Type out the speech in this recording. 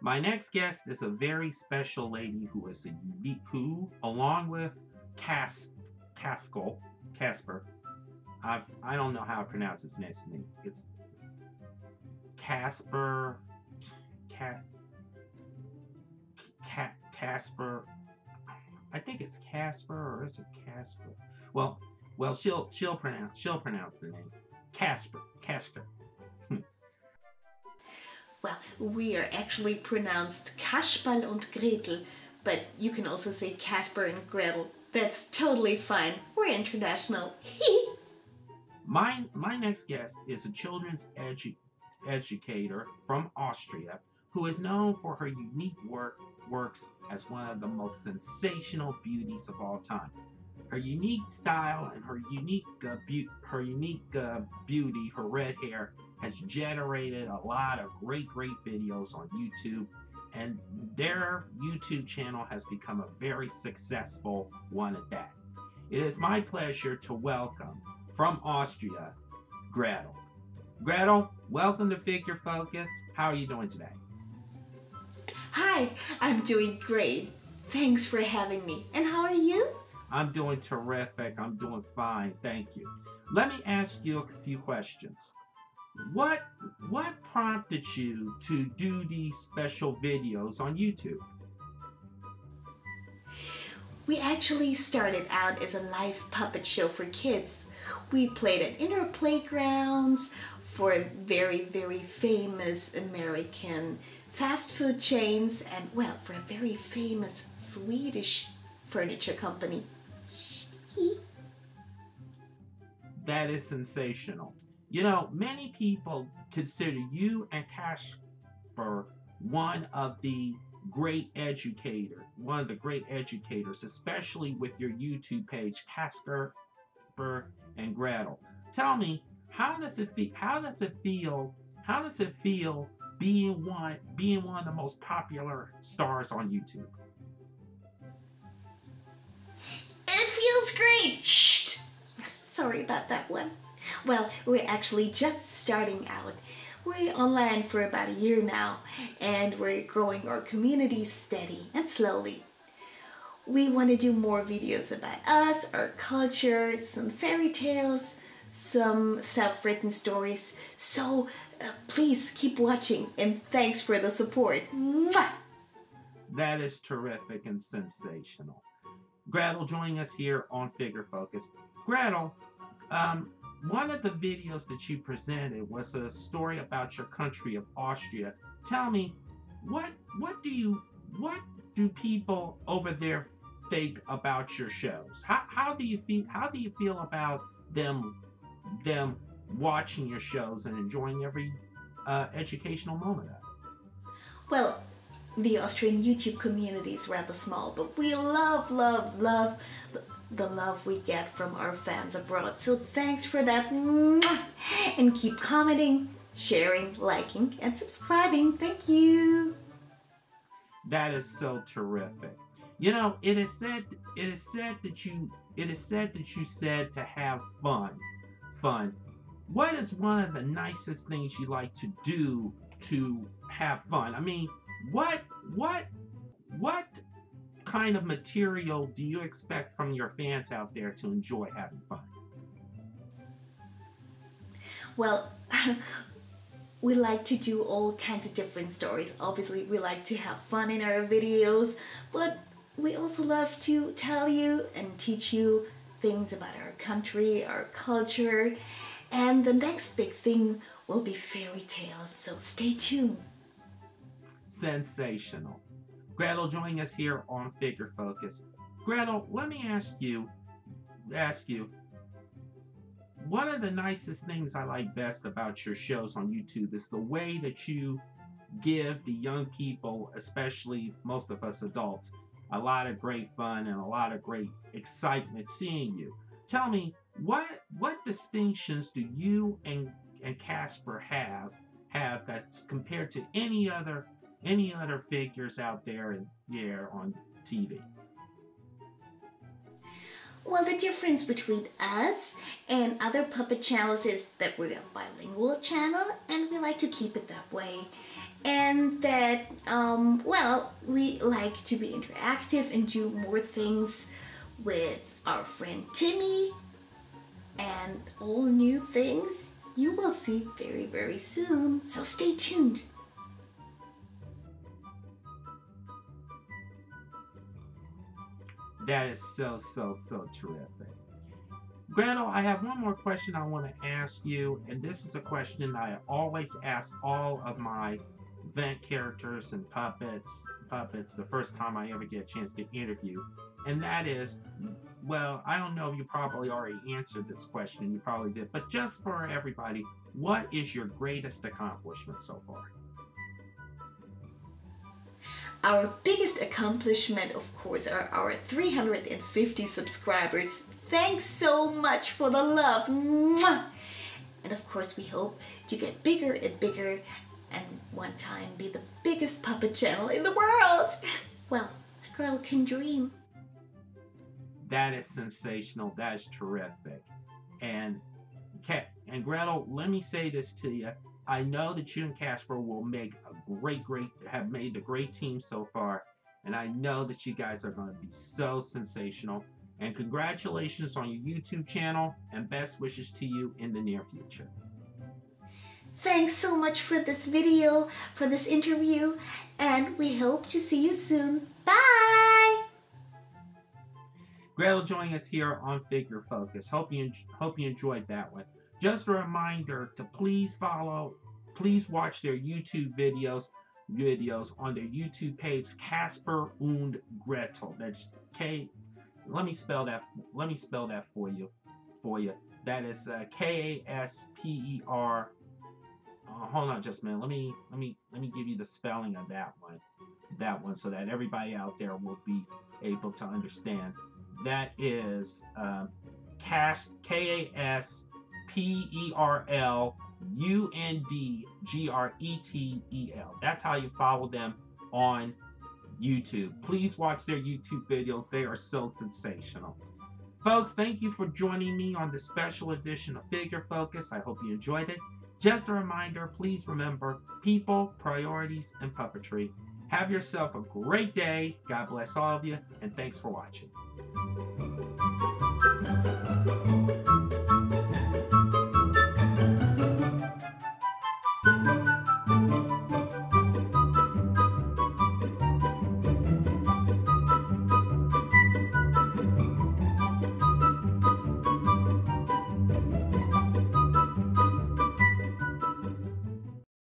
My next guest is a very special lady who is a unique who, along with Kasperl, I don't know how to pronounce his next name. It's Casper. I think it's Casper, or is it Casper? Well, she'll pronounce the name Casper. Well, we are actually pronounced Kasperl und Gretel, but you can also say Casper and Gretel. That's totally fine. We're international. My next guest is a children's educator from Austria who is known for her unique works as one of the most sensational beauties of all time. Her unique style and her unique beauty, her red hair, has generated a lot of great videos on YouTube, and their YouTube channel has become a very successful one at that. It is my pleasure to welcome, from Austria, Gretel. Gretel, welcome to Figure Focus. How are you doing today? Hi, I'm doing great. Thanks for having me. And how are you? I'm doing terrific. I'm doing fine. Thank you. Let me ask you a few questions. What prompted you to do these special videos on YouTube? We actually started out as a live puppet show for kids. We played at indoor playgrounds for very famous American fast food chains and, well, for a very famous Swedish furniture company. That is sensational. You know, many people consider you and Kasper one of the great educators, especially with your YouTube page, Casper and Gretel. Tell me, how does it feel being one of the most popular stars on YouTube? It feels great. Shh. Sorry about that one. Well, we're actually just starting out. We're online for about a year now, and we're growing our community steady and slowly. We want to do more videos about us, our culture, some fairy tales, some self-written stories. So please keep watching, and thanks for the support. Mwah! That is terrific and sensational. Gretel joining us here on Figure Focus. Gretel, one of the videos that you presented was a story about your country of Austria. Tell me, what do people over there think about your shows? How do you feel about them watching your shows and enjoying every educational moment of it? Well, the Austrian YouTube community is rather small, but we love the love we get from our fans abroad. So thanks for that. And keep commenting, sharing, liking, and subscribing. Thank you. That is so terrific. You know, it is said that you said to have fun. What is one of the nicest things you like to do to have fun? I mean, what kind of material do you expect from your fans out there to enjoy having fun? Well, we like to do all kinds of different stories. Obviously, we like to have fun in our videos, but we also love to tell you and teach you things about our country, our culture, and the next big thing will be fairy tales, so stay tuned. Sensational. Gretel joining us here on Figure Focus. Gretel, let me ask you, one of the nicest things I like best about your shows on YouTube is the way that you give the young people, especially most of us adults, a lot of great fun and a lot of great excitement seeing you. Tell me, what distinctions do you and Kasper have that's compared to any other figures out there and on TV? Well, the difference between us and other puppet channels is that we're a bilingual channel and we like to keep it that way. And that, well, we like to be interactive and do more things with our friend Timmy and all new things you will see very, very soon. So stay tuned. That is so, so, so terrific. Gretel, I have one more question I want to ask you, and this is a question I always ask all of my event characters and puppets the first time I ever get a chance to interview, and that is, well, I don't know if you probably already answered this question, you probably did, but just for everybody, what is your greatest accomplishment so far? Our biggest accomplishment, of course, are our 350 subscribers. Thanks so much for the love. Mwah! And of course, we hope to get bigger and bigger and one time be the biggest puppet channel in the world. Well, a girl can dream. That is sensational. That is terrific. And Gretel, let me say this to you. I know that you and Kasper will make a have made a great team so far, and I know that you guys are going to be so sensational. And congratulations on your YouTube channel, and best wishes to you in the near future. Thanks so much for this video, for this interview, and we hope to see you soon. Bye! Gretel joining us here on Figure Focus. Hope you enjoyed that one. Just a reminder to please follow, please watch their YouTube videos on their YouTube page, Casper und Gretel. That's K. Let me spell that for you. That is K-A-S-P-E-R. Hold on, just a minute. Let me give you the spelling of that one. So that everybody out there will be able to understand. That is K-A-S-P-E-R-L-U-N-D-G-R-E-T-E-L. That's how you follow them on YouTube. Please watch their YouTube videos. They are so sensational. Folks, thank you for joining me on this special edition of Figure Focus. I hope you enjoyed it. Just a reminder, please remember people, priorities, and puppetry. Have yourself a great day. God bless all of you, and thanks for watching.